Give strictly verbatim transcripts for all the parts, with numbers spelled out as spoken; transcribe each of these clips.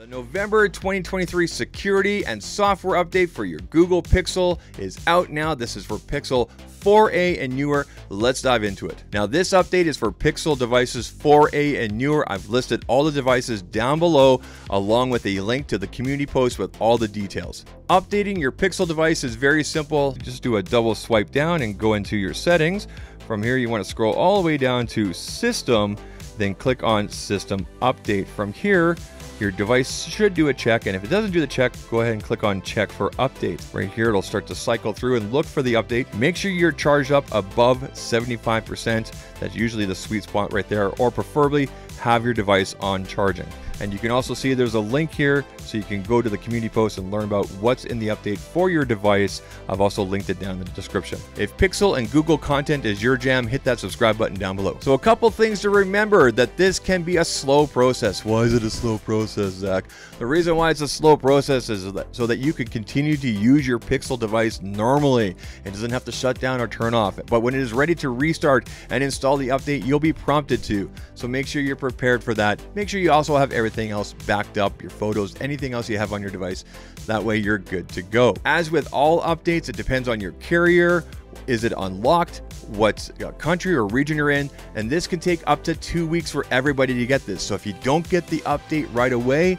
The November twenty twenty-three security and software update for your Google Pixel is out now. This is for Pixel four A and newer. Let's dive into it. Now, this update is for Pixel devices four A and newer. I've listed all the devices down below along with a link to the community post with all the details. Updating your Pixel device is very simple. Just do a double swipe down and go into your settings. From here, you want to scroll all the way down to System, then click on System Update. From here, your device should do a check, and if it doesn't do the check, go ahead and click on check for updates. Right here, it'll start to cycle through and look for the update. Make sure you're charged up above seventy-five percent. That's usually the sweet spot right there, or preferably have your device on charging. And you can also see there's a link here so you can go to the community post and learn about what's in the update for your device. I've also linked it down in the description. If Pixel and Google content is your jam, hit that subscribe button down below. So a couple things to remember: that this can be a slow process. Why is it a slow process, Zach? The reason why it's a slow process is that so that you can continue to use your Pixel device normally. It doesn't have to shut down or turn off. But when it is ready to restart and install the update, you'll be prompted to. So make sure you're prepared for that. Make sure you also have everything Everything else backed up, your photos, anything else you have on your device. That way you're good to go. As with all updates, it depends on your carrier. Is it unlocked? What country or region you're in? And this can take up to two weeks for everybody to get this. So if you don't get the update right away,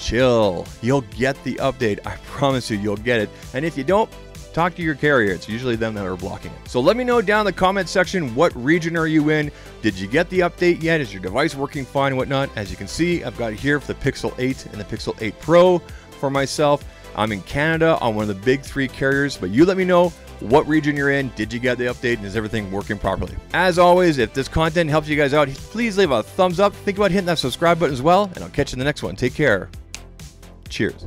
chill. You'll get the update. I promise you, you'll get it. And if you don't, talk to your carrier. It's usually them that are blocking it. So let me know down in the comment section, what region are you in? Did you get the update yet? Is your device working fine and whatnot? As you can see, I've got here for the Pixel eight and the Pixel eight Pro for myself. I'm in Canada on one of the big three carriers, but you let me know what region you're in. Did you get the update, and is everything working properly? As always, if this content helps you guys out, please leave a thumbs up. Think about hitting that subscribe button as well, and I'll catch you in the next one. Take care. Cheers.